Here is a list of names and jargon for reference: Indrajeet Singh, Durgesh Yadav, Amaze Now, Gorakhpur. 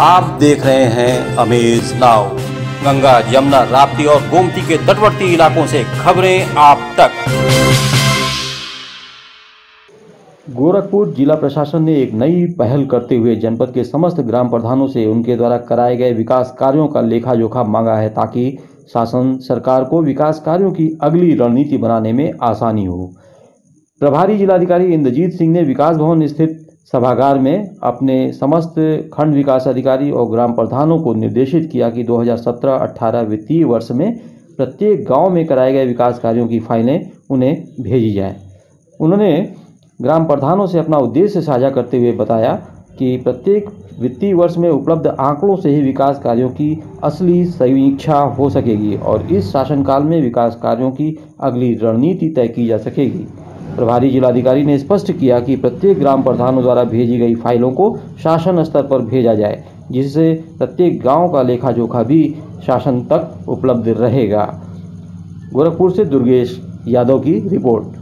आप देख रहे हैं अमेज नाउ। गंगा, यमुना, राप्ती और गोमती के तटवर्ती इलाकों से खबरें आप तक। गोरखपुर जिला प्रशासन ने एक नई पहल करते हुए जनपद के समस्त ग्राम प्रधानों से उनके द्वारा कराए गए विकास कार्यों का लेखा जोखा मांगा है, ताकि शासन सरकार को विकास कार्यों की अगली रणनीति बनाने में आसानी हो। प्रभारी जिलाधिकारी इंद्रजीत सिंह ने विकास भवन स्थित सभागार में अपने समस्त खंड विकास अधिकारी और ग्राम प्रधानों को निर्देशित किया कि 2017-18 वित्तीय वर्ष में प्रत्येक गांव में कराए गए विकास कार्यों की फाइलें उन्हें भेजी जाए। उन्होंने ग्राम प्रधानों से अपना उद्देश्य साझा करते हुए बताया कि प्रत्येक वित्तीय वर्ष में उपलब्ध आंकड़ों से ही विकास कार्यों की असली समीक्षा हो सकेगी और इस शासनकाल में विकास कार्यों की अगली रणनीति तय की जा सकेगी। प्रभारी जिलाधिकारी ने स्पष्ट किया कि प्रत्येक ग्राम प्रधानों द्वारा भेजी गई फाइलों को शासन स्तर पर भेजा जाए, जिससे प्रत्येक गांव का लेखा जोखा भी शासन तक उपलब्ध रहेगा। गोरखपुर से दुर्गेश यादव की रिपोर्ट।